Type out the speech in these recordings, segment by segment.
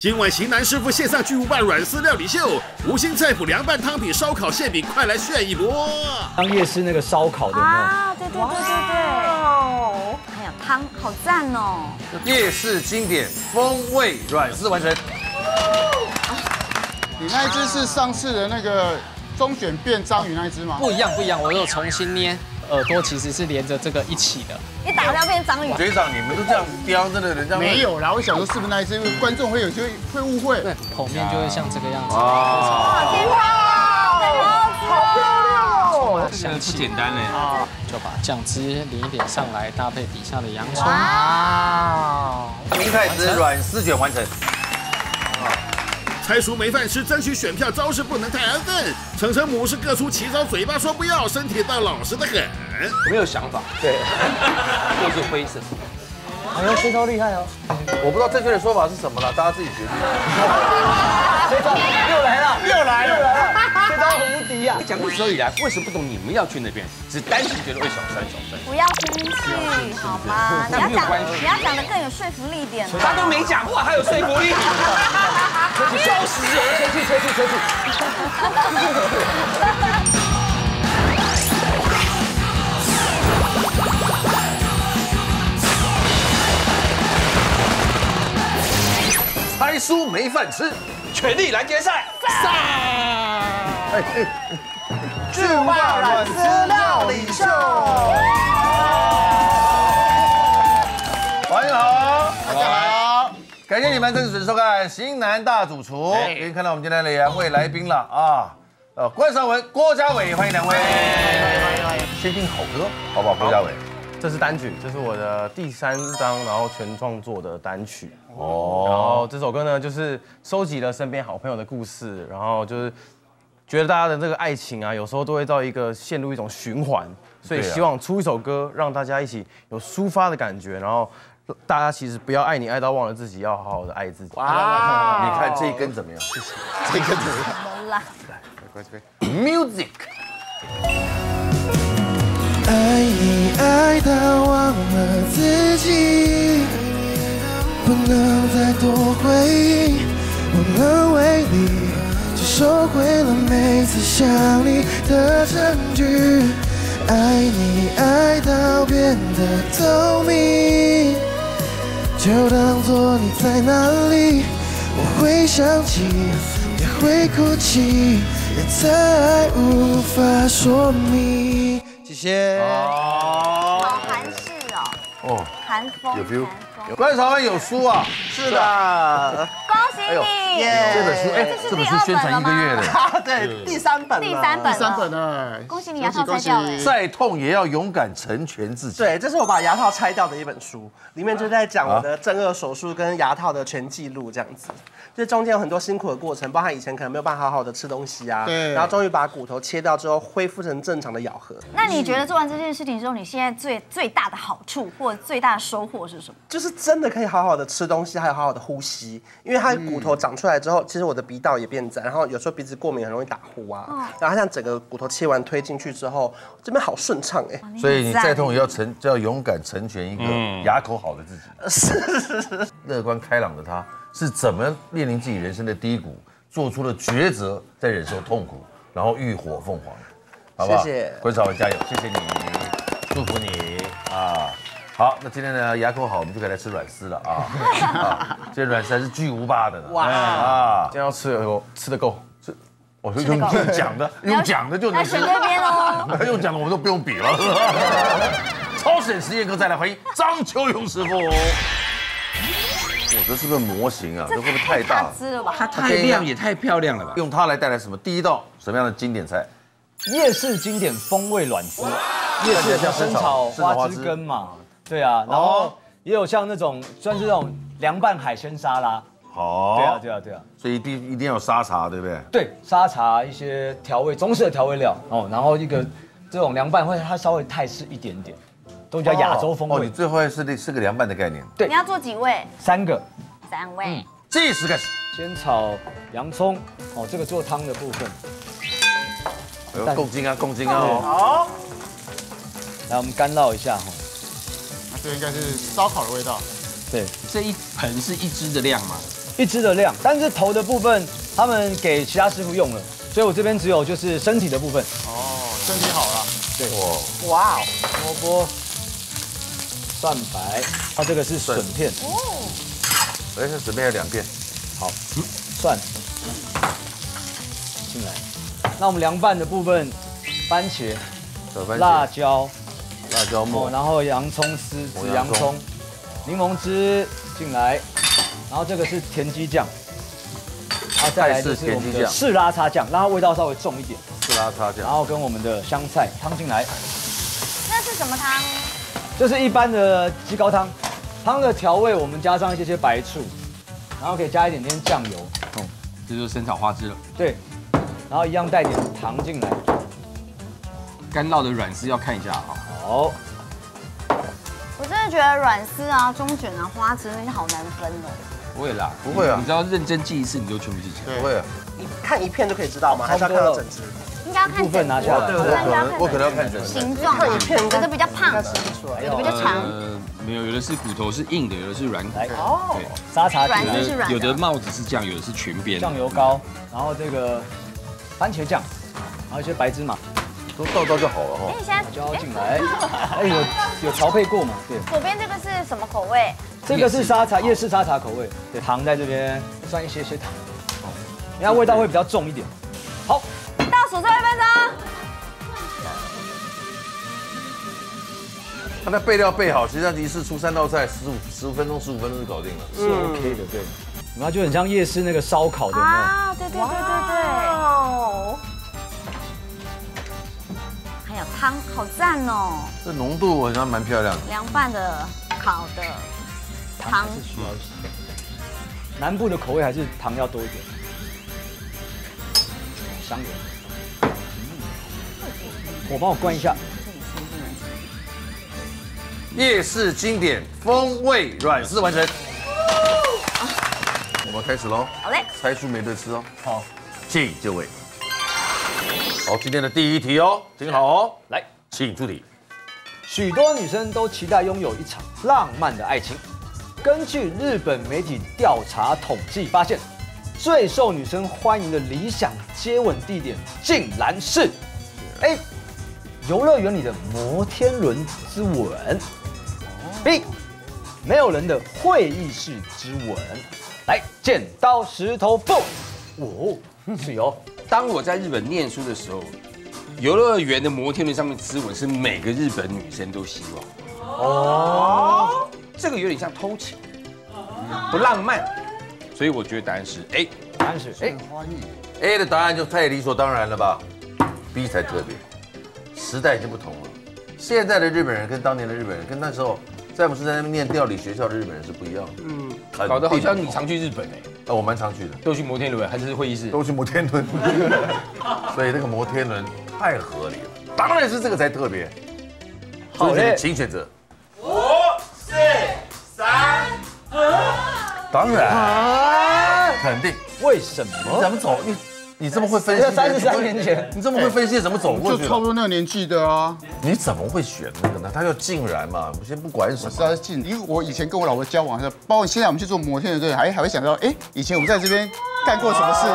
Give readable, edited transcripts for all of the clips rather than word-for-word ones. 今晚型男师傅线上巨无霸软丝料理秀，五星菜谱凉拌汤品、烧烤馅饼，快来炫一波！当夜市那个烧烤的啊，对，还有汤，好赞哦！夜市经典风味软丝完成。你那一只是上次的那个中卷变章鱼那一只吗？不一样，我有重新捏。 耳朵其实是连着这个一起的。你打掉变章鱼。学长，你们都这样叼，真的人家没有啦。我想说是不是那一次观众会误会？对，剖面就会像这个样子。哇，天啊，好漂亮哦！这个不简单嘞。就把酱汁淋一点上来，搭配底下的洋葱。哇！明太子软丝卷完成。 拆除没饭吃，争取选票招式不能太安分。程程母是各出奇招，嘴巴说不要，身体倒老实的很。没有想法，对，就是灰色。哎呦，这招厉害哦！我不知道正确的说法是什么了，大家自己决定。这招又来了，这招很无敌呀！讲故事以来，为什么不懂你们要去那边？只单纯觉得为小三。不要生气好吗？你要讲的更有说服力一点。他都没讲话，还有说服力？ 吹去！猜输没饭吃，全力拦截赛！巨无霸软丝料理秀，晚上好，大家好。 感谢你们正式收看《型男大主厨》，可以看到我们今天的两位来宾了啊，关韶文、郭家玮，欢迎两位。先听好歌，好不好？郭家玮，这是单曲，这是我的第3张，然后全创作的单曲。哦。然后这首歌呢，就是收集了身边好朋友的故事，然后就是觉得大家的这个爱情啊，有时候都会到一个陷入一种循环，所以希望出一首歌，让大家一起有抒发的感觉，然后。 大家其实不要爱你爱到忘了自己，要好好的爱自己。哇，你看这一根怎么样？这一根怎么样？好啦，来，快这边 ，music。爱你爱到忘了自己，不能再多回忆，我能为你就收回了每次想你的证据。爱你爱到变得透明。 就当作你在哪里，我会想起，也会哭泣，也再爱无法说明。谢谢。好韩式哦。哦。韩风。有 feel。关韶文有书啊。是的。恭喜你。这本书，哎，这本书宣传1个月了。对，第3本。第3本了。恭喜你牙套拆掉了。再痛也要勇敢成全自己。对，这是我把牙套拆掉的一本书，里面就在讲我的正颌手术跟牙套的全记录，这样子。这中间有很多辛苦的过程，包含以前可能没有办法好好的吃东西啊，对。然后终于把骨头切掉之后，恢复成正常的咬合。那你觉得做完这件事情之后，你现在最大的好处或最大的收获是什么？就是真的可以好好的吃东西，还有好好的呼吸，因为它骨头长出来之后，其实我的鼻道也变窄，然后有时候鼻子过敏很容易打呼啊。然后它像整个骨头切完推进去之后，这边好顺畅哎。所以你再痛也要勇敢成全一个牙口好的自己。是。乐观开朗的他是怎么面临自己人生的低谷，做出了抉择，在忍受痛苦，然后浴火凤凰，好不好？谢谢关韶文，加油！谢谢你，祝福你啊！ 好，那今天呢牙口好，我们就可以来吃软丝了啊！这软丝还是巨无霸的呢。哇啊！今天要吃得够，我说用讲的就能吃。来选这边哦。用讲的我们都不用比了。超省实验课再来欢迎张秋勇师傅。我这是个模型啊，这会不会太大了？吃了吧？它太亮也太漂亮了吧？用它来带来什么？第一道什么样的经典菜？夜市经典风味软丝，夜市像生炒花枝羹嘛。 对啊，然后也有像那种算是那种凉拌海鲜沙拉，好，对啊，所以一定要有沙茶，对不对？对，沙茶一些调味，中式的调味料哦，然后一个这种凉拌会它稍微泰式一点点，都叫亚洲风味。哦，你最后是个凉拌的概念。对，你要做几位？3个。3位。计时开始。先炒洋葱，哦，这个做汤的部分。哎呦，公斤啊！好，来我们干烙一下哈。 这应该是烧烤的味道。对，这一盆是1只的量嘛？一只的量，但是头的部分他们给其他师傅用了，所以我这边只有就是身体的部分。哦，身体好了。对。哇。萝卜、蒜白，它这个是笋片。哦。哎，这笋片有2片。好，蒜进来。那我们凉拌的部分，番茄、辣椒、辣椒末，然后洋葱丝、紫洋葱、柠檬汁进来。 然后这个是甜鸡酱，然后再来就是我们的赤拉叉酱，让它味道稍微重一点。赤拉叉酱，然后跟我们的香菜汤进来。那是什么汤？就是一般的鸡高汤，汤的调味我们加上一些白醋，然后可以加一点点酱油。哦，这就是生炒花枝了。对，然后一样带点糖进来。干酪的软丝要看一下啊。好。 我真的觉得软丝啊、中卷啊、花枝那些好难分哦。不会啦，不会啊，你只要认真记一次，你就全部记起来。不会啊，你看一片就可以知道吗？还是要看到整只？应该要看部分拿下来。我可能要看整只形状。看一片，有的比较胖，有的比较长。没有，有的是骨头是硬的，有的是软骨。哦，沙茶软丝是软。有的帽子是酱，有的是裙边。酱油膏，然后这个番茄酱，然后一些白芝麻。 都倒到就好了哈。哎，现在椒进来，哎，有调配过嘛？对。左边这个是什么口味？这个是沙茶，夜市沙茶口味。对，糖在这边，算一些糖。好，你看味道会比较重一点。好，倒数最后1分钟。他的备料备好，其实他一次出3道菜，15分钟、15分钟就搞定了，是 OK 的，对。然后就很像夜市那个烧烤的啊，对。 汤好赞哦！这浓度好像蛮漂亮的。凉拌的、烤的汤，南部的口味还是糖要多一点。香油，我帮我灌一下。夜市经典风味软丝完成。我们开始喽！好嘞，猜出每对吃哦。好，请就位。 好，今天的第一题哦，听好哦，来，请出题。许多女生都期待拥有一场浪漫的爱情。根据日本媒体调查统计发现，最受女生欢迎的理想接吻地点竟然是 A. 游乐园里的摩天轮之吻 ，B. 没有人的会议室之吻。来，剪刀石头布。哦，是有。 当我在日本念书的时候，游乐园的摩天轮上面之吻是每个日本女生都希望。哦，这个有点像偷情，不浪漫，所以我觉得答案是 A。答案是 A。A 的答案就太理所当然了吧 ？B 才特别，时代已经不同了。现在的日本人跟当年的日本人，跟那时候詹姆斯在那边念料理学校的日本人是不一样的。嗯，搞得好像你常去日本哎。 那我蛮常去的，都去摩天轮还是会议室？都去摩天轮，所以那个摩天轮太合理了，当然是这个才特别。好嘞，请选择。5、4、3、2。当然，肯定。为什么？怎么走？你这么会分析？33年前，你这么会分析，怎么走过去？就差不多那个年纪的啊。你怎么会选那个呢？他叫竟然嘛，我先不管什么。他是竟，因为我以前跟我老婆交往的时候，包括现在我们去做摩天轮的时候，还会想到，哎，以前我们在这边干过什么事情？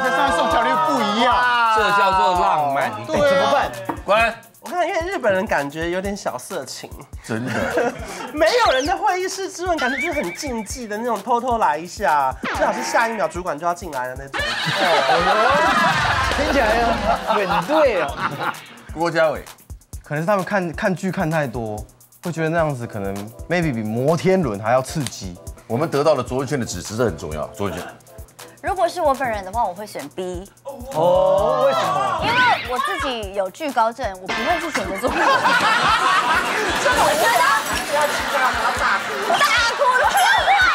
跟上面送条件不一样，这叫做浪漫。对，怎么办？滚！我看，因为日本人感觉有点小色情，真的。没有人的会议室之吻，感觉就是很禁忌的那种，偷偷来一下，最好是下一秒主管就要进来的那种。听起来很对哦。郭家伟，可能是他们看剧看太多，会觉得那样子可能 maybe 比摩天轮还要刺激。我们得到了卓文萱的支持，这很重要。卓文萱。 如果是我本人的话，我会选 B。哦，为什么？因为我自己有惧高症，我不会去选择做。这种事啊，不要去让他大哭，大哭不要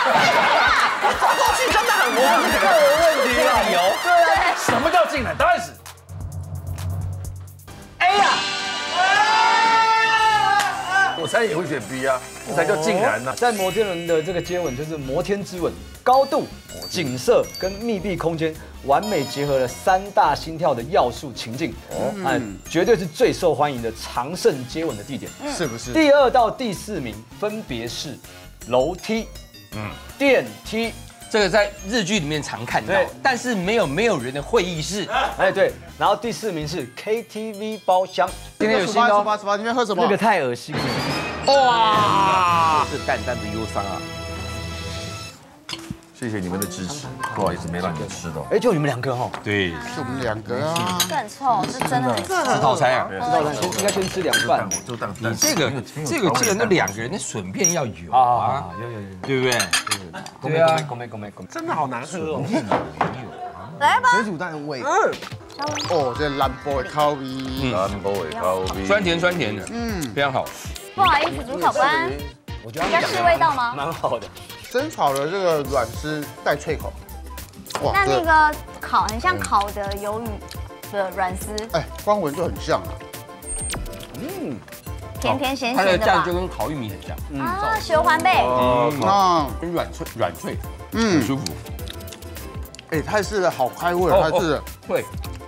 哭。走过去真的很无辜，这个有问题啊，理由。对，什么叫进来？当然是 A 啊。我猜也会选 B 啊，这才叫竟然呢。在摩天轮的这个接吻就是摩天之吻，高度、景色跟密闭空间完美结合了3大心跳的要素情境，绝对是最受欢迎的常胜接吻的地点，是不是？第2到第4名分别是楼梯、电梯。 这个在日剧里面常看到，但是没有人的会议室。哎，对。然后第4名是 KTV 包厢。今天有新高，18，今天喝什么？那个太恶心了。哇！是淡淡的忧伤啊。谢谢你们的支持，不好意思没让你们吃到。哎，就你们2个哈。对，是我们2个啊。很臭，是真的。吃套餐啊，应该先吃2饭。你这个既然都2个人，那笋片要有啊，有，对不对？ 对啊，真的好难喝哦！来吧，水煮蛋味。哦，这南部的口味，酸甜酸甜的，非常好。不好意思，主考官，我觉得要试味道吗？蛮好的，蒸炒的这个软丝带脆口。那那个烤很像烤的鱿鱼的软丝，哎，光闻就很像啊。嗯。 甜甜咸咸的，它的酱就跟烤玉米很像，啊，舌环贝，啊，跟软脆，很舒服。哎，泰式的好开胃，泰式的，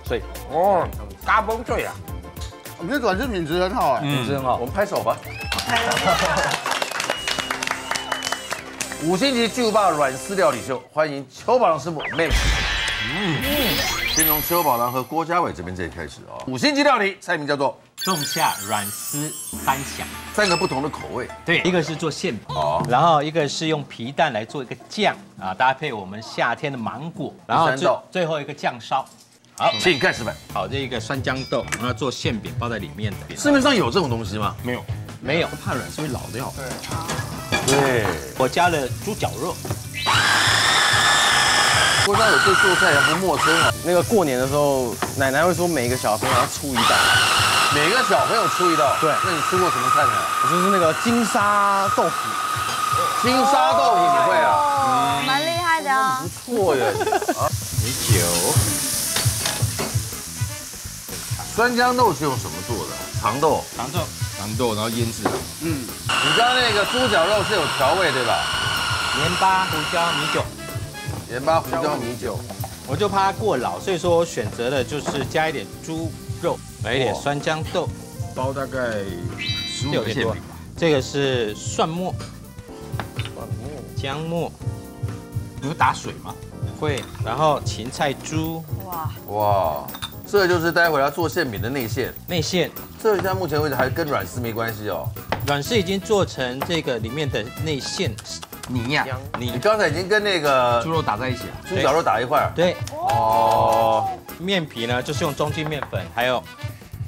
脆，哦，嘎嘣脆啊！我觉得软质品质很好，品质很好，我们拍手吧。5星级巨无霸软丝料理秀，欢迎邱宝郎师傅 Max。先从邱宝郎和郭家伟这边开始啊。5星级料理菜名叫做。 仲夏软丝翻享，3个不同的口味，对，一个是做馅饼，然后一个是用皮蛋来做一个酱啊，搭配我们夏天的芒果，然后最后一个酱烧。好，请看示范。好，这一个酸豇豆，然后做馅饼包在里面的。市面上有这种东西吗？没有，没有，怕软丝会老掉。对，我加了猪脚肉。 郭家伟对做菜也不陌生啊。那个过年的时候，奶奶会说每个小朋友要出1道，每个小朋友出1道。对，那你出过什么菜呢？我就是那个金沙豆腐。金沙豆腐你会啊？蛮厉害的啊。不错耶。米酒。酸豇豆是用什么做的？糖豆，然后腌制。嗯。你刚刚那个猪脚肉是有调味对吧？盐巴、胡椒、米酒。 盐巴、胡椒、米酒，我就怕它过老，所以说我选择的就是加一点猪肉，来一点酸豇豆，包大概16个馅饼。这个是蒜末、姜末，你会打水吗？会。然后芹菜猪，哇，这就是待会要做馅饼的内馅。这到目前为止还跟软丝没关系哦，软丝已经做成这个里面的内馅。 你呀，你刚才已经跟那个猪肉打在一起了，猪脚肉打一块儿。对，哦，面皮呢，就是用中筋面粉，还有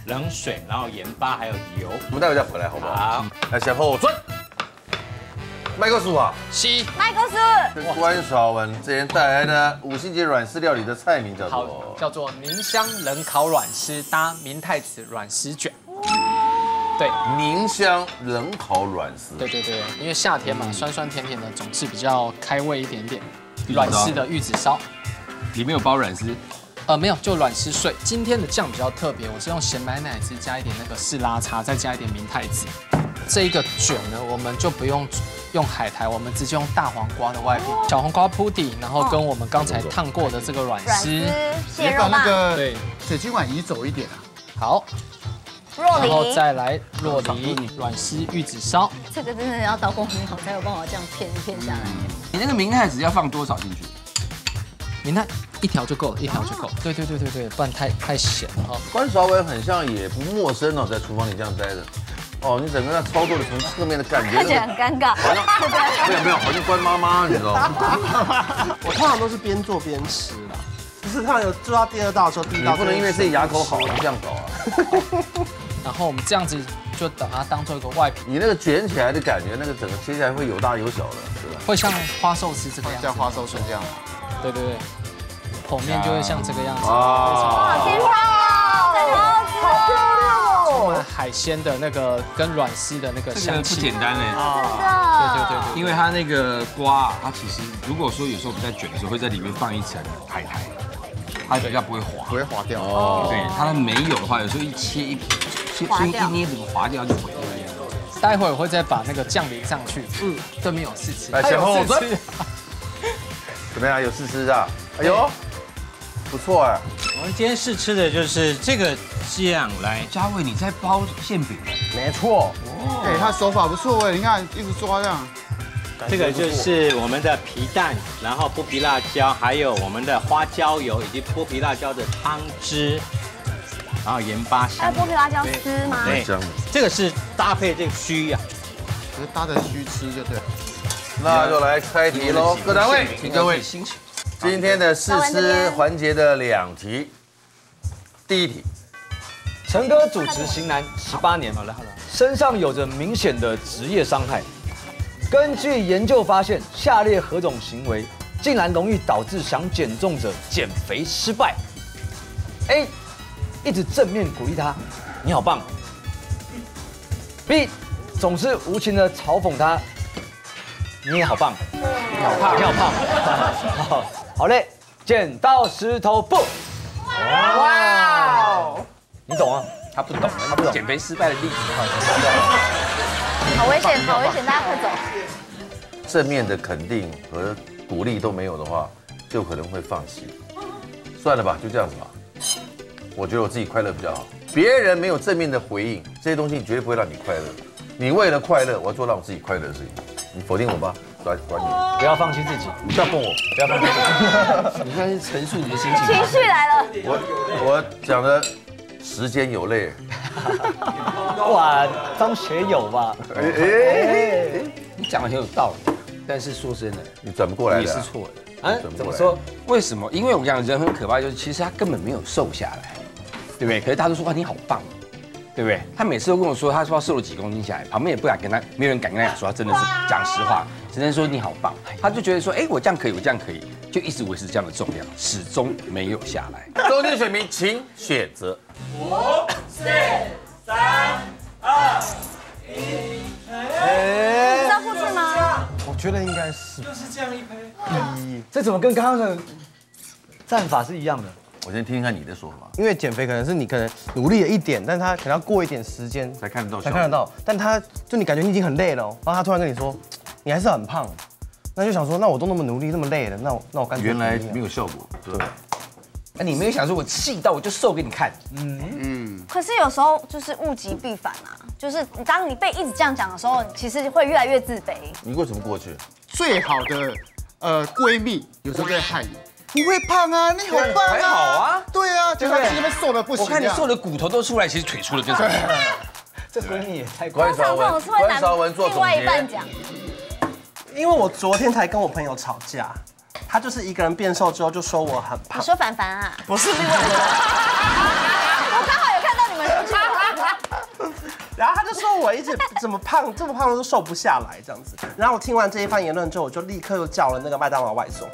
冷水，然后盐巴，还有油。我们待会再回来，好不好？好。来，小后尊，麦克叔啊，西，麦克叔。关韶文今天带来的5星级软丝料理的菜名叫做宁乡冷烤软丝搭明太子软丝卷。 对，宁乡冷烤软丝。对对对，因为夏天嘛，酸酸甜甜的，总是比较开胃一点点。软丝的玉子烧，里面有包软丝？没有，就软丝碎。今天的酱比较特别，我是用咸白奶汁加一点那个士拉茶，再加一点明太子。这一个卷呢，我们就不用用海苔，我们直接用大黄瓜的外皮，小黄瓜铺底，然后跟我们刚才烫过的这个软丝，也把那个水晶碗移走一点啊。好。 然后再来酪梨软丝玉子烧，这个真的要刀工很好才有办法这样片下来。你那个明太子要放多少进去？明太1条就够了，1条就够。对，不然太咸了哈。关韶文很像也不陌生哦，在厨房里这样待着。哦，你整个那操作的从侧面的感觉，看起来很尴尬。好像没有，好像关妈妈，你知道吗？我通常都是边做边吃啦。 不是，他有做到第2道的时候，第1道不能因为自己牙口好就这样搞啊。然后我们这样子就等它当做一个外皮。你那个卷起来的感觉，那个整个切起来会有大有小的，对吧？会像花寿司这个样子，像花寿司这样。对，捧面就会像这个样子。哇，天啊，真的好漂亮！充满海鲜的那个跟软丝的那个香气，不简单嘞。啊，对，因为它那个瓜，它其实如果说有时候我们在卷的时候，会在里面放一层海苔。 它比较不会滑，不会滑掉。哦，对，它没有的话，有时候一切一捏整个滑掉就毁了。待会儿我会再把那个酱淋上去。嗯，对面有试吃。来，小后尊，怎么样？有试吃啊？哎呦，不错哎。我们今天试吃的就是这个酱来。家伟，你在包馅饼？没错。哦，哎，他手法不错哎，你看一直抓这样。这个就是我们的皮蛋，然后剥皮辣椒，还有我们的花椒油以及剥皮辣椒的汤汁，然后盐巴香。剥皮辣椒丝吗？对，这个是搭配这个须呀，就是搭着须吃就对了。那就来开题喽，各单位，请各位。今天的试吃环节的2题，第1题。 陈哥主持型男18年，身上有着明显的职业伤害。根据研究发现，下列何种行为竟然容易导致想减重者减肥失败 ？A. 一直正面鼓励他，你好棒。B. 总是无情的嘲讽他，你也好棒，你好胖，你好胖。好嘞，剪刀石头布。哇！ 你懂啊？他不懂，他不懂减肥失败的例子。好危险，好危险！大家快走。正面的肯定和鼓励都没有的话，就可能会放弃。算了吧，就这样子吧。我觉得我自己快乐比较好。别人没有正面的回应，这些东西绝对不会让你快乐。你为了快乐，我要做让我自己快乐的事情。你否定我吧，来，管你。不要放弃自己，不要碰我，不要碰我。你现在是陈述你的心情。情绪来了。我讲的。 时间有泪，哇，张学友吧？哎，你讲的很有道理，但是说真的，你转不过来，你是错的啊？怎么说？为什么？因为我讲人很可怕，就是其实他根本没有瘦下来，对不对？可是大家都说啊，你好棒，对不对？他每次都跟我说，他说他瘦了几公斤下来，旁边也不敢跟他，没有人敢跟他讲说他真的是讲实话，只能说你好棒，他就觉得说，哎，我这样可以，我这样可以，就一直维持这样的重量，始终没有下来。中间选民，请选择。 5、4、3、2、1， 哎，照过去吗？我觉得应该是，就是这样一拍。这怎么跟刚刚的战法是一样的？我先听听看你的说法。因为减肥可能是你可能努力了一点，但他可能要过一点时间才看得到，才看得到。但他就你感觉你已经很累了，然后他突然跟你说，你还是很胖，那就想说，那我都那么努力那么累了，那我干脆原来没有效果，对。 那你没有想说，我气到我就瘦给你看。可是有时候就是物极必反啊，就是当你被一直这样讲的时候，其实会越来越自卑。你为什么过去？最好的闺蜜有时候在害你，不会胖啊，你好棒啊，还好啊，对啊，就看你那边瘦的不行，我看你瘦的骨头都出来，其实腿粗了就是。这闺蜜也太关照文，关照文做另外一半讲。因为我昨天才跟我朋友吵架。 他就是一个人变瘦之后就说我很胖。你说凡凡啊？不是另外一个。我刚好有看到你们出去。然后他就说我一直怎么胖，这么胖都瘦不下来这样子。然后我听完这一番言论之后，我就立刻又叫了那个麦当劳外送，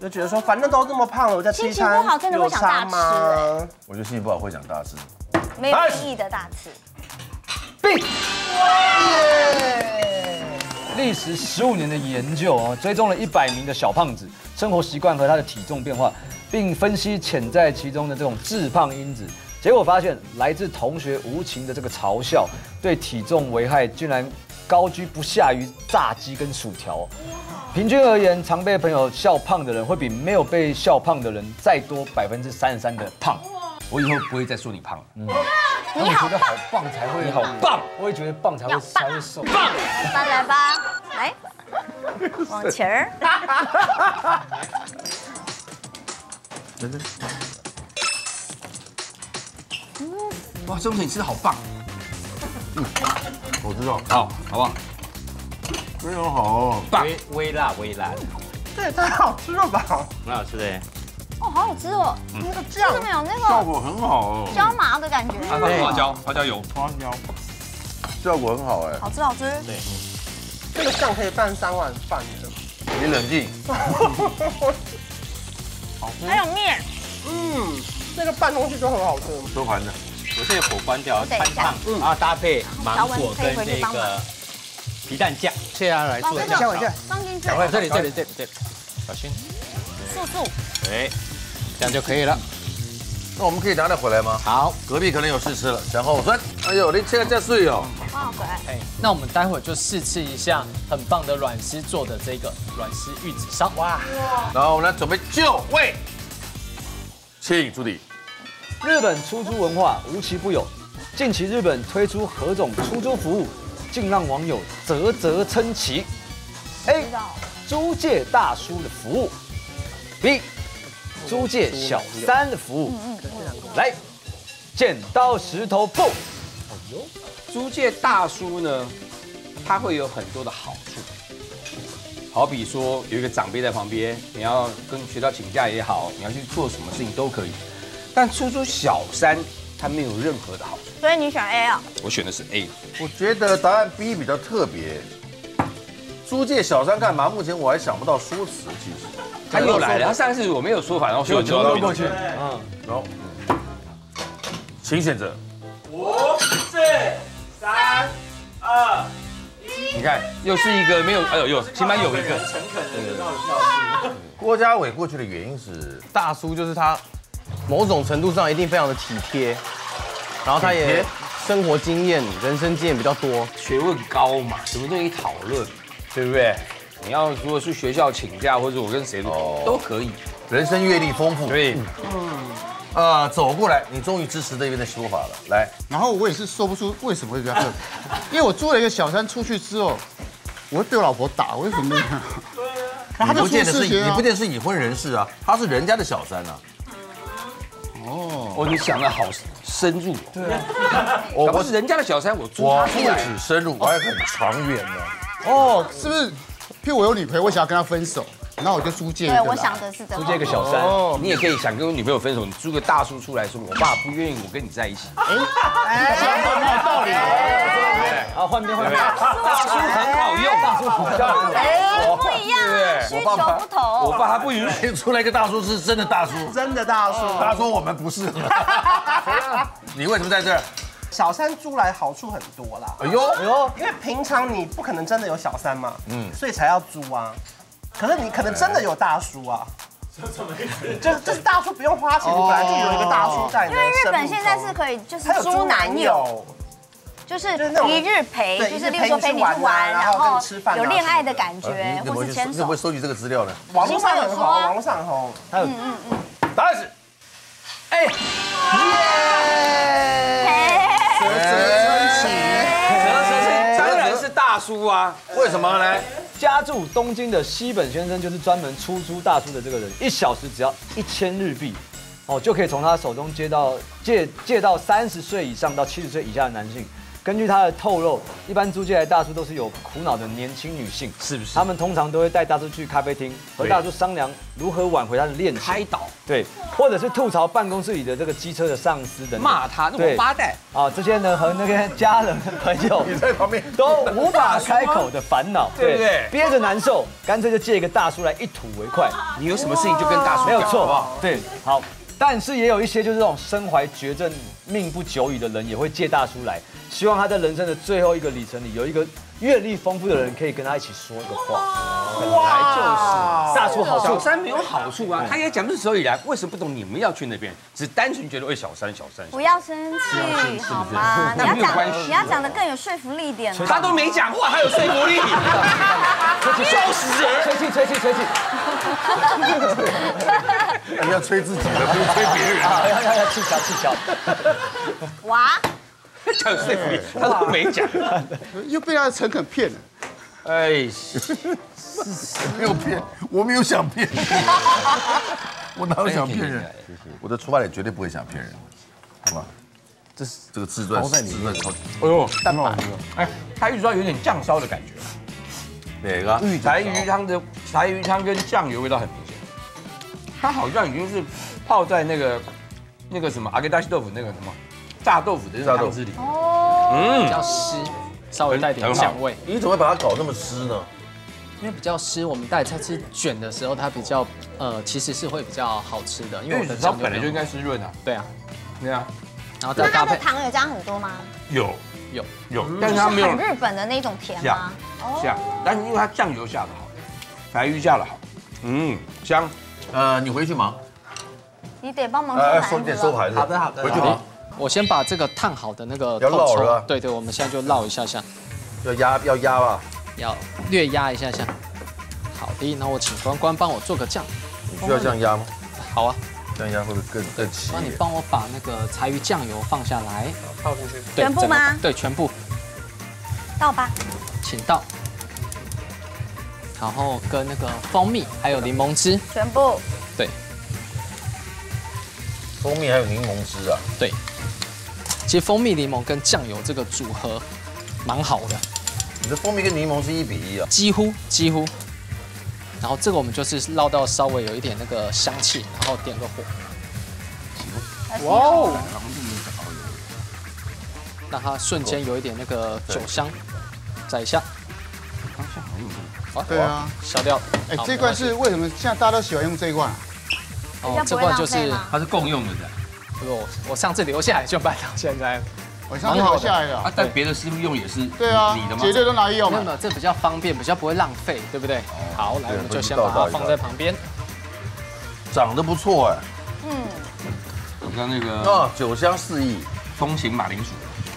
就觉得说反正都这么胖了，我再吃一餐有差吗？我觉得心情不好会想大吃，没有意义的大吃。闭。 历时15年的研究啊，追踪了100名的小胖子生活习惯和他的体重变化，并分析潜在其中的这种致胖因子。结果发现，来自同学无情的这个嘲笑，对体重危害居然高居不下于炸鸡跟薯条。平均而言，常被朋友笑胖的人，会比没有被笑胖的人再多33%的胖。我以后不会再说你胖了。你好棒，好棒才会，你好棒，我也觉得棒才会瘦。棒，来吧，来，往前儿。哇，钟晨你吃的好棒。我知道，好，好不好？非常好，棒，微辣，微辣。这也太好吃了吧？蛮好吃的。 哦，好好吃哦！那个酱是没有那个效果很好哦，椒麻的感觉。它放花椒油，花椒，效果很好哎，好吃好吃。对，这个酱可以拌3碗饭的。你冷静。好吃。还有面，那个拌东西都很好吃。收盘了，我这火关掉，摊上，然后搭配芒果跟这个皮蛋酱，接下来做酱料。放进去。这里，小心。速。 哎，这样就可以了。那我们可以拿得回来吗？好，隔壁可能有试吃了。然后我说，哎呦，你这个真水哦，好可爱。哎，那我们待会就试吃一下很棒的软丝做的这个软丝玉子烧。哇！然后我们来准备就位，请助理。日本出租文化无奇不有，近期日本推出何种出租服务，竟让网友啧啧称奇。A. 租借大叔的服务 B. 租借小三的服务。来，剪刀石头布。租借大叔呢，他会有很多的好处，好比说有一个长辈在旁边，你要跟学校请假也好，你要去做什么事情都可以。但出租小三，他没有任何的好处。所以你选 A 啊？我选的是 A。我觉得答案 B 比较特别。 租借小三干嘛？目前我还想不到说辞，其实他又来了。他上次我没有说法，然后所以我就绕过去。嗯，然后，请选择。5、4、3、2、1。你看，又是一个没有，哎呦，起码有一个诚恳的得到的票。郭家伟过去的原因是大叔，就是他某种程度上一定非常的体贴，然后他也生活经验、人生经验比较多，学问高嘛，什么东西讨论。 对不对？你要如果去学校请假，或者我跟谁都可以，人生阅历丰富。对，走过来，你终于支持这边的说法了。来，然后我也是说不出为什么会比较特别，因为我租了一个小三出去之后，我会被我老婆打，为什么？对啊，你不见得是已婚人士啊，他是人家的小三啊。哦，你想的好深入。对，我是人家的小三，我租他出来。我不止深入，我还很长远的。 哦，是不是？譬如我有女朋友，我想要跟她分手，那我就租借一个。对，我想的是这个。租借一个小三，你也可以想跟我女朋友分手，你租个大叔出来说，我爸不愿意我跟你在一起。哎，想的没有道理。啊，换边。大叔很好用，大叔好用。哎，不一样，需求不同。我爸他不允许出来一个大叔，是真的大叔，真的大叔。他说我们不适合。你为什么在这儿？ 小三租来好处很多啦，哎呦，因为平常你不可能真的有小三嘛，所以才要租啊。可是你可能真的有大叔啊，就是大叔不用花钱，你本来就有一个大叔在。因为日本现在是可以就是租男友，就是一日陪，就是例如说陪你去玩，然后有恋爱的感觉，或是牵手。你怎么会收集这个资料呢？网络上很红，网络上很红。答案是 A。 嘖嘖嘖嘖，当然是大叔啊！为什么呢？家住东京的西本先生就是专门出租大叔的这个人，1小时只要1000日币，哦，就可以从他手中借到30岁以上到70岁以下的男性。根据他的透露，一般租借来的大叔都是有苦恼的年轻女性，是不是？他们通常都会带大叔去咖啡厅，和大叔商量如何挽回他的恋情，开导，对，或者是吐槽办公室里的这个机车的上司等，骂他那王八蛋啊！这些呢和那个家人的朋友，你在旁边都无法开口的烦恼，对不对？憋着难受，干脆就借一个大叔来一吐为快。你有什么事情就跟大叔，没有错，好不好？对，好。 但是也有一些就是这种身怀绝症、命不久矣的人，也会借大叔来，希望他在人生的最后一个里程里，有一个阅历丰富的人可以跟他一起说个话。哇，就是大叔好处，小三没有好处啊。他也讲不出所以然，为什么不懂你们要去那边？只单纯觉得哎，小三小三。不要生气，好吗？那没有关系，你要讲的更有说服力一点。他都没讲话，还有说服力，笑死人！吹气。 你要吹自己的，不是吹别人。要技巧。哇！讲说服力，他都没讲，又被他的诚恳骗了。哎，没有骗，我没有想骗，我哪有想骗人？我的出发点绝对不会想骗人，好吧？这个自传，超级。哎呦，蛋白，哎，他预算有点酱烧的感觉。 哪个？柴鱼汤的柴鱼汤跟酱油味道很明显，它好像已经是泡在那个什么阿给大西豆腐那个什么炸豆腐的汤汁里，比较湿，稍微带点香味。你怎么会把它搞那么湿呢？因为比较湿，我们带它吃卷的时候，它比较其实是会比较好吃的，因为我的汤本来就应该湿润啊。对啊，对啊。然后再搭配糖有加很多吗？有，但是它没有日本的那种甜吗？ 下，但是因为它酱油下的好，白鱼下的好，香。你回去忙，你得帮忙收盘子。好的，回去忙。我先把这个烫好的那个要烙了。对，我们现在就烙一下下。要压吧。要略压一下下。好的，那我请关关帮我做个酱。你需要这样压吗？好啊。这样压会不会更齐？那你帮我把那个柴鱼酱油放下来，泡进去。全部吗？对，全部。倒吧。 请倒，然后跟那个蜂蜜还有柠檬汁，全部。对，蜂蜜还有柠檬汁啊。对，其实蜂蜜、柠檬跟酱油这个组合蛮好的。你的蜂蜜跟柠檬是1:1啊？几乎。然后这个我们就是烙到稍微有一点那个香气，然后点个火。哇哦！让它瞬间有一点那个酒香，再一下。 对啊，消掉了。哎，这罐是为什么现在大家都喜欢用这一罐？哦，这罐就是它是共用的。我上次留下来就摆到现在，我上次留下来了。但别的师傅用也是对啊，你的吗？绝对都拿来用。那这比较方便，比较不会浪费，对不对？好，来我们就先把它放在旁边。长得不错哎。嗯。你看那个啊，酒香四溢，风情马铃薯。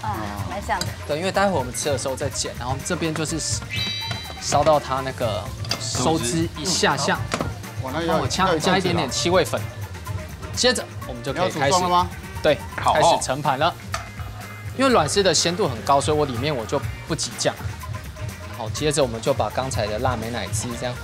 啊，蛮像的。对，因为待会我们吃的时候再剪，然后这边就是。 烧到它那个收汁一下下，我加一点点七味粉，接着我们就可以开始，对，开始盛盘了。因为软丝的鲜度很高，所以我里面我就不挤酱。好，接着我们就把刚才的辣美乃滋这样。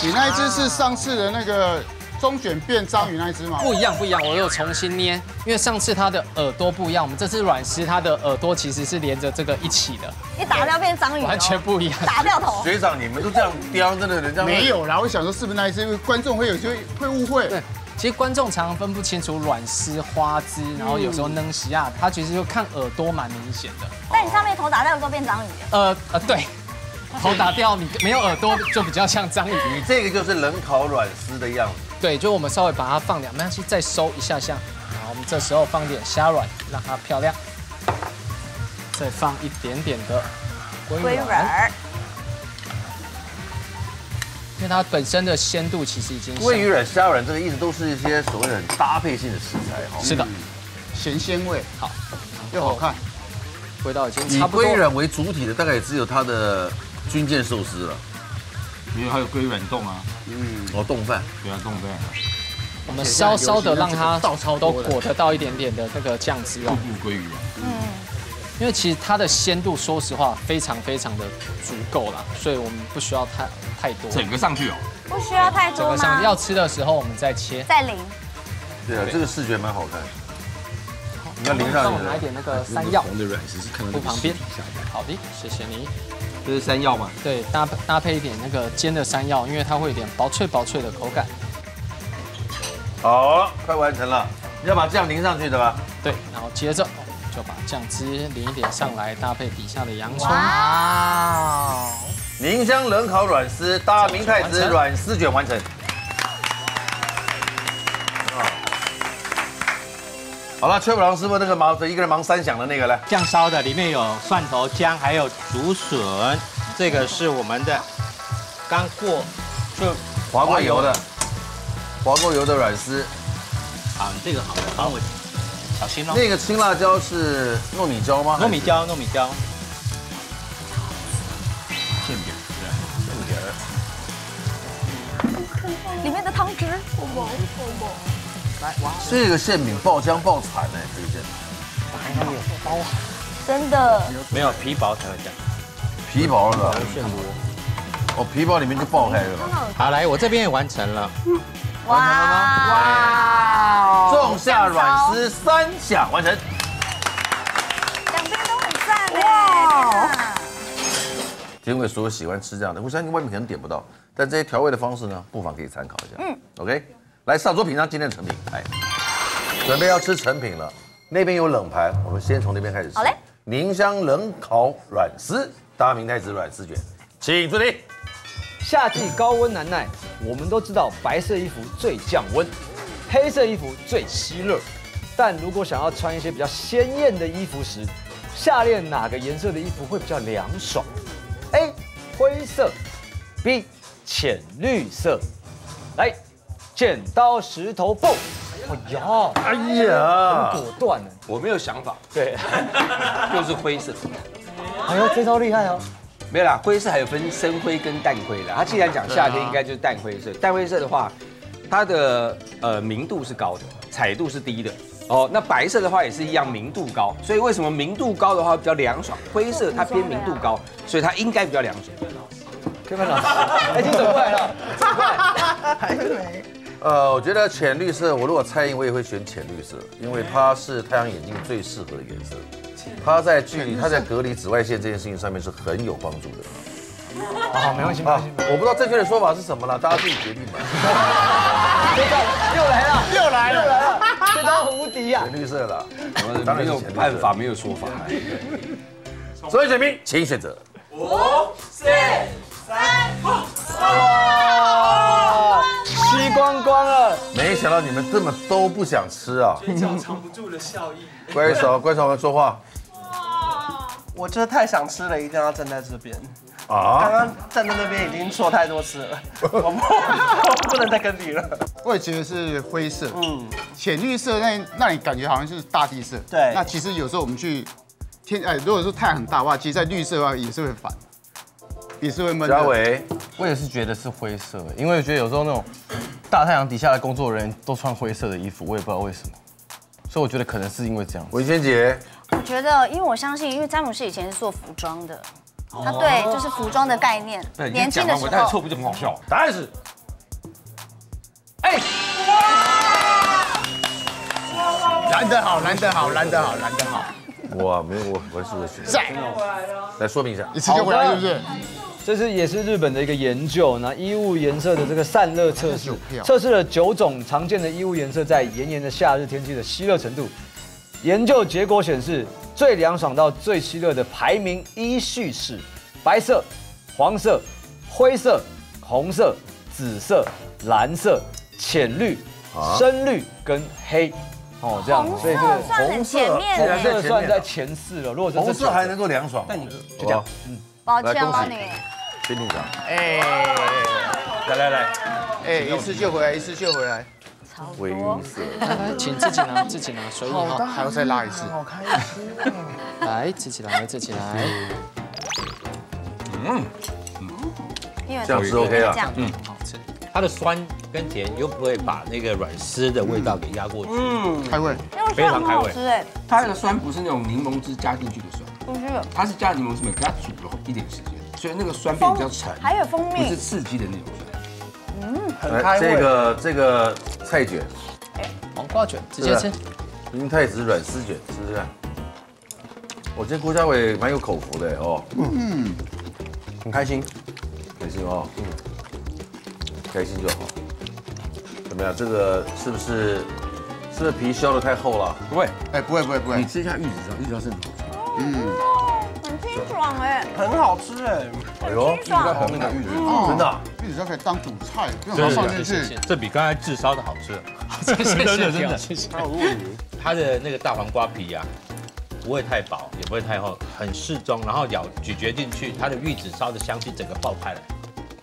你那一只是上次的那个中卷变章鱼那一只吗？不一样，我又重新捏，因为上次它的耳朵不一样，我们这次软丝它的耳朵其实是连着这个一起的。 一打掉变章鱼，完全不一样。打掉头，学长你们都这样刁，真的人家没有啦。我想说是不是那一次，因为观众会误会。对，其实观众常常分不清楚软丝、花枝，然后有时候嫩西亚，他其实就看耳朵蛮明显的。但你上面头打掉之后变章鱼。对，头打掉你没有耳朵就比较像章鱼。你这个就是冷烤软丝的样子。对，就我们稍微把它放凉，没关系，再收一下下。好，我们这时候放点虾软，让它漂亮。 再放一点点的龟软，因为它本身的鲜度其实已经。龟软、虾软这个一直都是一些所谓的很搭配性的食材，好。是的，咸鲜味好，又好看，味道已经差不多。以龟软为主体的大概也只有它的军舰寿司了，因为还有龟软冻啊，冻饭，对啊，冻饭。我们稍稍的让它都裹得到一点点的那个酱汁哦。瀑布龟鱼啊，因为其实它的鲜度，说实话非常的足够啦，所以我们不需要太多。整个上去哦，不需要太多吗？整个上去要吃的时候我们再切，再淋。对啊，这个视觉蛮好看。你要淋上去。帮我拿一点那个山药。红的软丝是看到旁边。好的，谢谢你。这是山药吗？对，搭配一点那个煎的山药，因为它会有点薄脆的口感。好，快完成了。你要把酱淋上去的吧？对，然后接着。 就把酱汁淋一点上来，搭配底下的洋葱。哇！宁香冷烤软丝搭明太子软丝卷完成。好了，邱普郎师傅那个忙，一个人忙三响的那个来。酱烧的里面有蒜头、姜，还有竹笋。这个是我们的刚过就滑过油的软丝。啊，这个好了，好。 小心哦！那个青辣椒是糯米椒吗？糯米椒。馅饼，馅饼。里面的汤汁，我。来，哇！这个馅饼爆浆爆惨哎，这个。哪有包？真的。没有皮薄才会这样。皮薄了。馅饼。哦，皮薄里面就爆开了。好，来，我这边也完成了。 哇！仲夏软丝三响完成，两边都很赞哎！提供给所有喜欢吃这样的，我相信外面可能点不到，但这些调味的方式呢，不妨可以参考一下。OK， 来上桌品尝今天的成品。来，准备要吃成品了，那边有冷盘，我们先从那边开始吃。好嘞，宁香冷烤软丝搭明太子软丝卷，请注意。 夏季高温难耐，我们都知道白色衣服最降温，黑色衣服最吸热。但如果想要穿一些比较鲜艳的衣服时，下列哪个颜色的衣服会比较凉爽 ？A. 灰色 ，B. 浅绿色。来，剪刀石头布。哎呀，哎呀，很果断呢。我没有想法，对，就是灰色。哎呦，这招厉害哦。 没有啦，灰色还有分深灰跟淡灰啦。它既然讲夏天，应该就是淡灰色。淡灰色的话，它的明度是高的，彩度是低的。哦，那白色的话也是一样，明度高。所以为什么明度高的话比较凉爽？灰色它偏明度高，所以它应该比较凉爽。K 班老师，哎，已经走过来了，走过来，还没。我觉得浅绿色，我如果蔡英文也会选浅绿色，因为它是太阳眼镜最适合的颜色，它在距离、它在隔离紫外线这件事情上面是很有帮助的。 好，没关系啊，我不知道正确的说法是什么了，大家自己决定吧。又来了，又来了，又来了，这招无敌啊！绿色了，当然没有办法，没有说法。所有选民，请选择。5、4、3、2。吸光光了！没想到你们这么都不想吃啊！嘴角藏不住的笑意。乖手，乖手，我们说话。我真的太想吃了，一定要站在这边。 啊！刚刚站在那边已经说太多次了，我不能再跟你了。我也觉得是灰色，嗯，浅绿色那你感觉好像就是大地色，对。那其实有时候我们去天，如果说太阳很大的话，其实在绿色的话也是会烦，也是会闷。嘉伟，我也是觉得是灰色，因为我觉得有时候那种大太阳底下的工作人员都穿灰色的衣服，我也不知道为什么，所以我觉得可能是因为这样。文萱姐，我觉得，因为我相信，因为詹姆士以前是做服装的。 啊，对，就是服装的概念。对，年轻的时候，但错不就很好笑？答案是，哎，难得好，难得好，难得好，难得好。哇，没有，我是我选。再来说明一下，一次就回来是不是？这是也是日本的一个研究，那衣物颜色的这个散热测试，测试了9种常见的衣物颜色在炎炎的夏日天气的吸热程度。研究结果显示。 最凉爽到最吸热的排名依序是：白色、黄色、灰色、红色、紫色、蓝色、浅绿、深绿跟黑。哦，这样，所以这个红色算在前4了。如果红色还能够凉爽，但你就这样，嗯，抱歉了你。丁队长，哎，来来来，哎，一次就回来，一次就回来。 唯一色，请自己拿，自己拿，随意哈，还要再拉一次，好开心哦！来，自己来，自己来。嗯，这样是 OK 了，嗯，好吃。它的酸跟甜又不会把那个软丝的味道给压过去，嗯，开胃，非常开胃。它那个酸不是那种柠檬汁加进去的酸，不是，它是加柠檬汁，给它煮了一点时间，所以那个酸变比较沉，还有蜂蜜，不是刺激的那种酸。 来，这个菜卷，黄瓜卷直接吃，明太子软丝卷试试看。我觉得郭家伟蛮有口福的哦，嗯，很开心，开心哦，嗯，开心就好。怎么样？这个是不是皮削得太厚了？不会，哎，不会不会不会。你吃一下玉子烧，玉子烧是很好吃，嗯。 很爽哎，很好吃哎！哎呦，你在红那个玉子烧，真的，玉子烧可以当主菜，不用放进去。这比刚才炙烧的好吃，真的。还有鲈鱼，它的那个大黄瓜皮呀，不会太薄，也不会太厚，很适中。然后咀嚼进去，它的玉子烧的香气整个爆开来。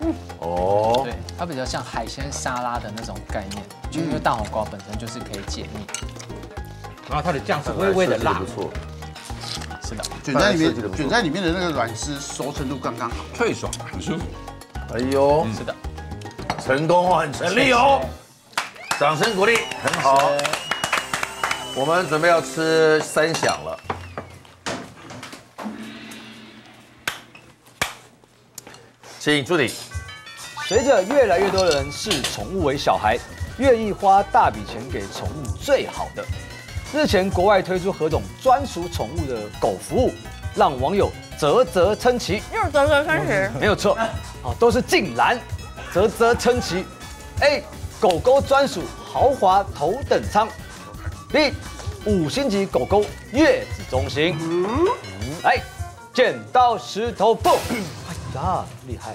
嗯，哦，对，它比较像海鲜沙拉的那种概念，就因为大黄瓜本身就是可以解腻。然后它的酱是微微的辣，不错。 卷在里面的那个软丝熟程度刚刚好，脆爽，很舒服。哎呦，是的，成功哦，很成立哦，掌声鼓励，很好。我们准备要吃三响了。请助理。随着越来越多的人视宠物为小孩，愿意花大笔钱给宠物最好的。 日前，国外推出何种专属宠物的狗服务，让网友啧啧称奇。又啧啧称奇，没有错，好，都是竟然啧啧称奇。A. 狗狗专属豪华头等舱 ；B. 5星级狗狗月子中心。来，剪刀石头布。哎呀，厉害！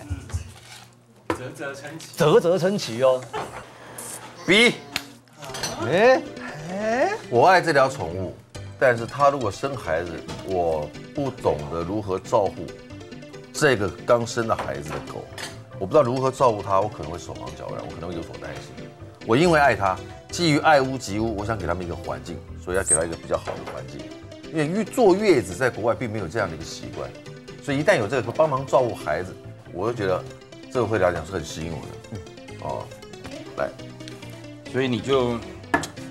啧啧称奇，啧啧称奇哦。B， 哎。 我爱这条宠物，但是它如果生孩子，我不懂得如何照顾这个刚生的孩子的狗，我不知道如何照顾它，我可能会手忙脚乱，我可能会有所担心。我因为爱它，基于爱屋及乌，我想给他们一个环境，所以要给它一个比较好的环境。因为坐月子在国外并没有这样的一个习惯，所以一旦有这个帮忙照顾孩子，我就觉得这个会来讲是很吸引我的。哦，来，所以你就。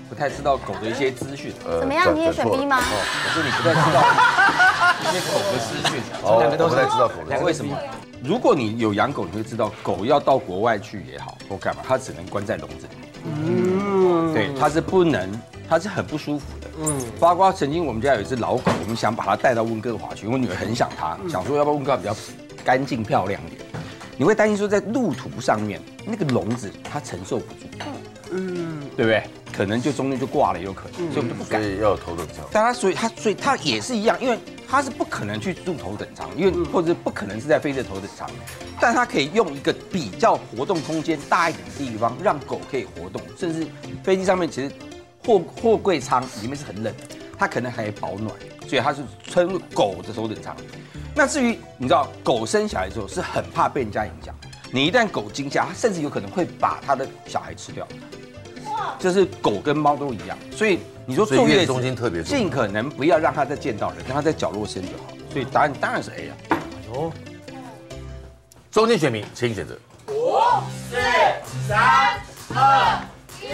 不太知道狗的一些资讯，怎么样？你也选 B 吗？可是你不太知道一些狗的资讯，两个都不太知道狗的，为什么？如果你有养狗，你会知道狗要到国外去也好或干嘛，它只能关在笼子里面。嗯，对，它是不能，它是很不舒服的。嗯，包括曾经我们家有一只老狗，我们想把它带到温哥华去，因为我女儿很想它，想说要不要温哥华比较干净漂亮一点。你会担心说在路途上面那个笼子它承受不住。嗯，对不对？可能就中间就挂了，有可能，所以我们就不敢。所以要有头等舱。但它所以它也是一样，因为它是不可能去住头等舱，因为或者不可能是在飞着头等舱，但它可以用一个比较活动空间大一点的地方，让狗可以活动。甚至飞机上面其实货柜舱里面是很冷的，它可能还保暖，所以它是称为狗的头等舱。那至于你知道，狗生小孩之后是很怕被人家影响，你一旦狗惊吓，它甚至有可能会把它的小孩吃掉。 就是狗跟猫都一样，所以你说坐月子，尽可能不要让它再见到人，让它在角落生就好。所以答案当然是 A 啊。哦，中间选民，请选择。5、4、3、2、1。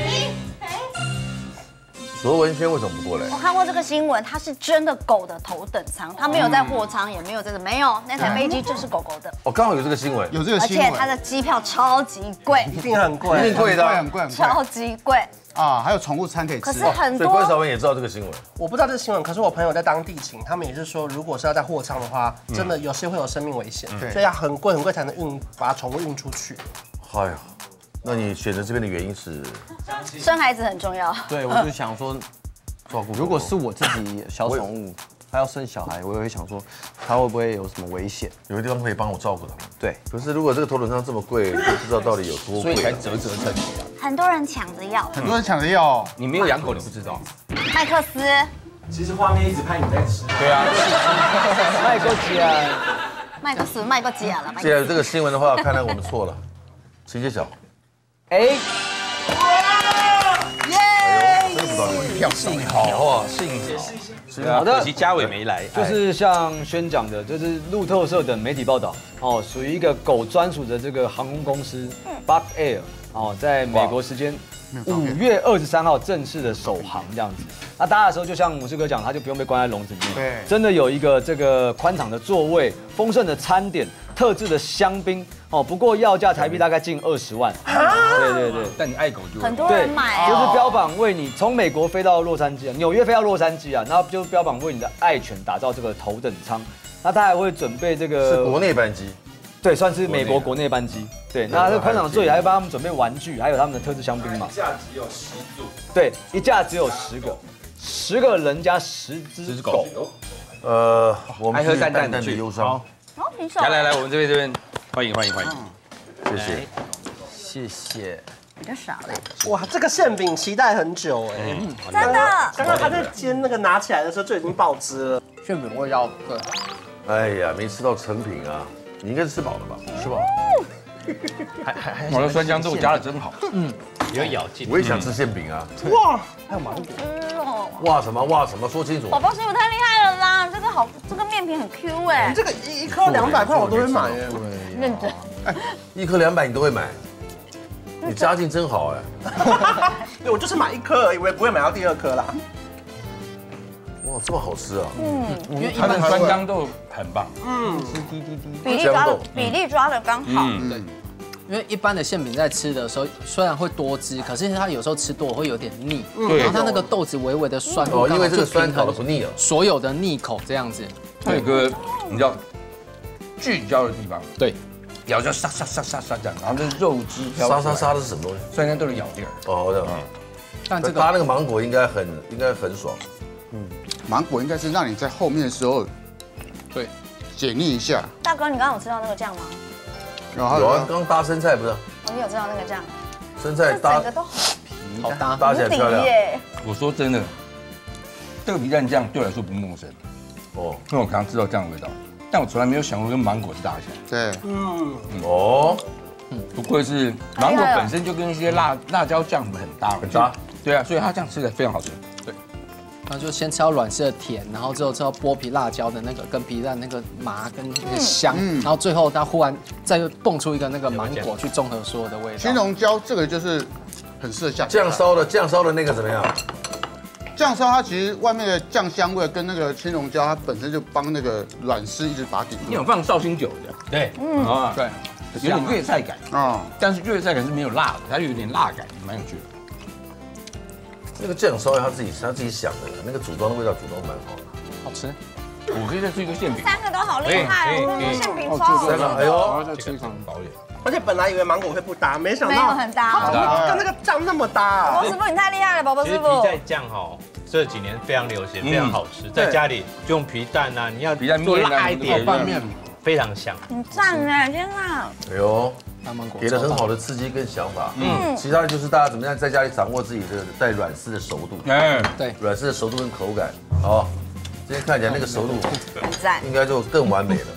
卓文萱为什么不过来？我看过这个新闻，它是真的狗的头等舱，它没有在货舱，也没有在这，没有那台飞机就是狗狗的。我刚好有这个新闻，有这个新闻，而且它的机票超级贵，一定很贵，一定贵的，很贵，超级贵啊！还有宠物餐可以吃，可是很多。所以关韶文也知道这个新闻，我不知道这个新闻，可是我朋友在当地勤，他们也是说，如果是要在货舱的话，真的有些会有生命危险，所以要很贵很贵才能把宠物运出去。哎呀。 那你选择这边的原因是，生孩子很重要。对，我就想说，照顾。如果是我自己小宠物，它要生小孩，我也会想说，它会不会有什么危险？有个地方可以帮我照顾它们。对。可是如果这个头等舱这么贵，不知道到底有多贵，所以才折腾。很多人抢着要。很多人抢着要，你没有养狗你不知道。麦克斯。其实画面一直拍你在吃。对啊。麦克斯啊。麦克斯，麦克斯啊了。既然有这个新闻的话，看来我们错了，请揭晓。 哎，耶！真不到你票，幸好哦，幸好。好的，可惜嘉伟没来。就是像宣讲的，就是路透社等媒体报道哦，属于一个狗专属的这个航空公司 Bug Air 哦，在美国时间5月23号正式的首航这样子。那搭的时候，就像武士哥讲，他就不用被关在笼子里面，对，真的有一个这个宽敞的座位、丰盛的餐点、特制的香槟。 哦，不过要价台币大概近20万。对对对，但你爱狗就很多人买，就是标榜为你从美国飞到洛杉矶啊，纽约飞到洛杉矶啊，然后就是标榜为你的爱犬打造这个头等舱。那他还会准备这个是国内班机，对，算是美国国内班机。对，那这个宽敞座椅还会帮他们准备玩具，还有他们的特制香槟嘛。一架只有10组。对，一架只有10个，10个人加10只狗。我们爱喝淡淡的忧伤。来，我们这边。 欢迎，谢谢。比较少嘞。哇，这个馅饼期待很久哎，真的。刚刚他在煎那个拿起来的时候就已经爆汁了。馅饼味道对。哎呀，没吃到成品啊！你应该是吃饱了吧？吃饱。还。我的酸豇豆加的真好。嗯。有咬劲。我也想吃馅饼啊。哇，还有芒果。哦。哇什么哇什么？说清楚。宝宝师傅太厉害了啦！这个好，这个面皮很 Q 哎。这个一颗200块我都会买哎。 认真，一颗200你都会买，你家境真好哎。对，我就是买一颗而已，我也不会买到第2颗啦。哇，这么好吃啊！嗯，它的酸豇豆很棒。嗯，比例抓的刚好。对，因为一般的馅饼在吃的时候，虽然会多汁，可是它有时候吃多会有点腻。对，然后它那个豆子微微的酸，哦，因为这个酸炒的不腻了，所有的腻口这样子。还有个，你知道聚焦的地方，对。 咬就沙这样，然后这肉汁沙的是什么东西？酸豇豆的咬劲儿。哦，对。但这个它那个芒果应该很爽。嗯，芒果应该是让你在后面的时候，对，解腻一下。大哥，你刚刚有吃到那个酱吗？有啊，刚搭生菜不是？我们有吃到那个酱。生菜搭整个都好搭，搭起来漂亮。我说真的，这个皮蛋酱对我来说不陌生。哦，因为我刚刚知道酱的味道。 但我从来没有想过跟芒果是搭起来。对，哦，不愧是芒果本身就跟一些辣椒酱很搭，很搭。对啊，所以它这样吃起来非常好吃。对，那就先吃到软式的甜，然后之后吃到剥皮辣椒的那个跟皮蛋那个麻跟那个香，然后最后它忽然再蹦出一个那个芒果去综合所有的味道。青龙椒这个就是很适合下酱烧的那个怎么样？ 酱烧它其实外面的酱香味跟那个青龙椒，它本身就帮那个软丝一直把它顶住。你有放绍兴酒的？对，嗯啊，对，有点粤菜感啊，但是粤菜感是没有辣的，它有点辣感，蛮有趣的。那个酱烧他自己想的，那个组装的味道组装蛮好的，好吃。我可以再吃一个馅饼，三个都好厉害哦，馅饼超好吃。哎呦，然后再吃一场导演。 而且本来以为芒果会不搭，没想到很搭，它怎么跟那个酱那么搭？宝宝师傅你太厉害了，宝宝师傅。皮蛋酱哈，这几年非常流行，非常好吃，在家里就用皮蛋啊，你要做辣一点，拌面非常香。很赞哎，天哪！哎呦，给了很好的刺激跟想法。嗯，其他的就是大家怎么样在家里掌握自己的在软丝的熟度。哎，对，软丝的熟度跟口感。好，今天看起来那个熟度很赞，应该就更完美了。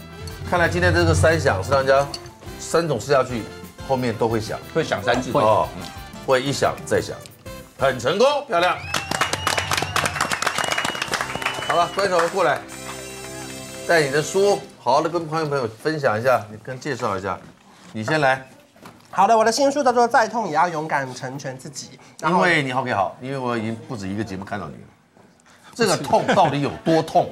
看来今天这个三响是让人家。 三种吃下去，后面都会响，会响三次哦，会一响再响，很成功，漂亮。好了，观众们过来，带你的书，好好的跟朋友分享一下，你跟介绍一下，你先来。好的，我的新书叫做《再痛也要勇敢成全自己》，因为你 OK 好，因为我已经不止一个节目看到你了，这个痛到底有多痛？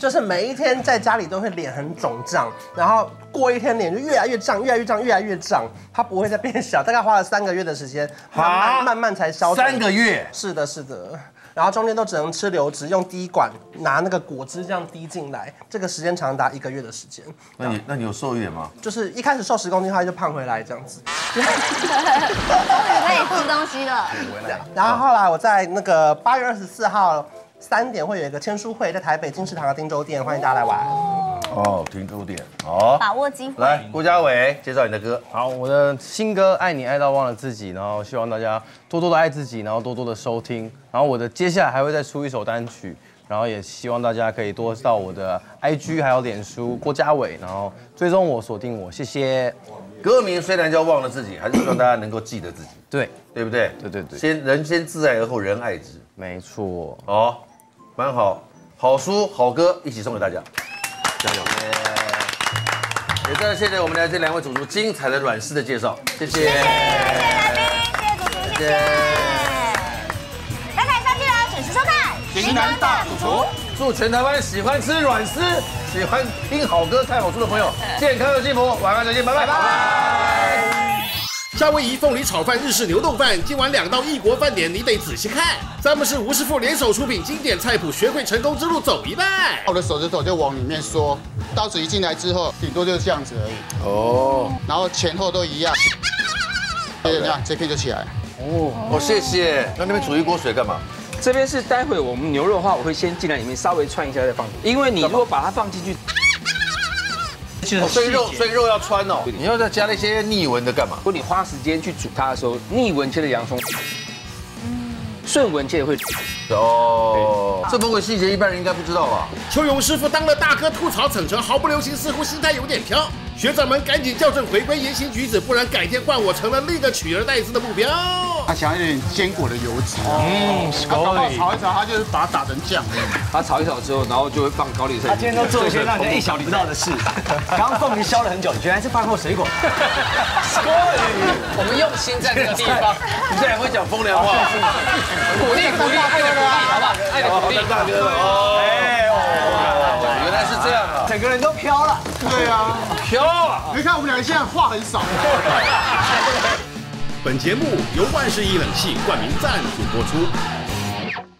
就是每一天在家里都会脸很肿胀，然后过一天脸就越来越胀，越来越胀，越来越胀，它不会再变小。大概花了3个月的时间，慢慢才消。3个月？是的，是的。然后中间都只能吃流质，用滴管拿那个果汁这样滴进来，这个时间长达1个月的时间。那你有瘦一点吗？就是一开始瘦10公斤，后来就胖回来这样子。可以吃东西了。然后后来我在那个8月24号。 3点会有一个签书会，在台北金石堂的汀州店，欢迎大家来玩。哦，汀州店，好，把握机会。来，郭家玮介绍你的歌。好，我的新歌《爱你爱到忘了自己》，然后希望大家多多的爱自己，然后多多的收听。然后我的接下来还会再出一首单曲，然后也希望大家可以多到我的 IG 还有脸书郭家玮，然后追踪我，锁定我，谢谢。歌名虽然叫忘了自己，还是希望大家能够记得自己，对，对不对？对对对，人先自爱而后人爱之，没错。哦。 蛮好，好书好歌一起送给大家，加油！也再次谢谢我们来这2位主厨精彩的软丝的介绍，谢谢，谢谢来宾，谢谢主厨，谢谢。大家下期了，准时收看《型男大主厨》，祝全台湾喜欢吃软丝、喜欢听好歌、看好书的朋友健康又幸福。晚安，再见，拜拜。拜拜。 夏威夷凤梨炒饭、日式牛肉饭，今晚2道异国饭点，你得仔细看。詹姆士吴师傅联手出品经典菜谱，学会成功之路走一半。我的手指头就往里面缩，刀子一进来之后，顶多就是这样子而已。哦，然后前后都一样。对，你看这片就起来。哦，谢谢。那边煮一锅水干嘛？ 这边是待会我们牛肉的话，我会先进来里面稍微串一下再放进去，因为你如果把它放进去。 所以肉要穿哦，你要再加那些逆纹的干嘛？如果你花时间去煮它的时候，逆纹切的洋葱，顺纹切会哦。这魔鬼细节一般人应该不知道吧？邱勇师傅当了大哥，吐槽整成毫不留情，似乎心态有点飘。学长们赶紧校正回归言行举止，不然改天换我成了另一个取而代之的目标。他想要有点坚果的油脂，炒一炒，他就是把它打成酱。他炒一炒之后，然后就会放高丽菜。他今天都做一些让人意想不到的事。刚凤梨削了很久，居然是放过水果。我们用心在这个地方，你竟然会讲风凉话，鼓励鼓励，爱的鼓励，好不好？爱的鼓励，大哥哦，原来是这样啊，整个人都飘了。对啊，飘了。你看我们两个现在话很少。 本节目由万事一冷气冠名赞助播出。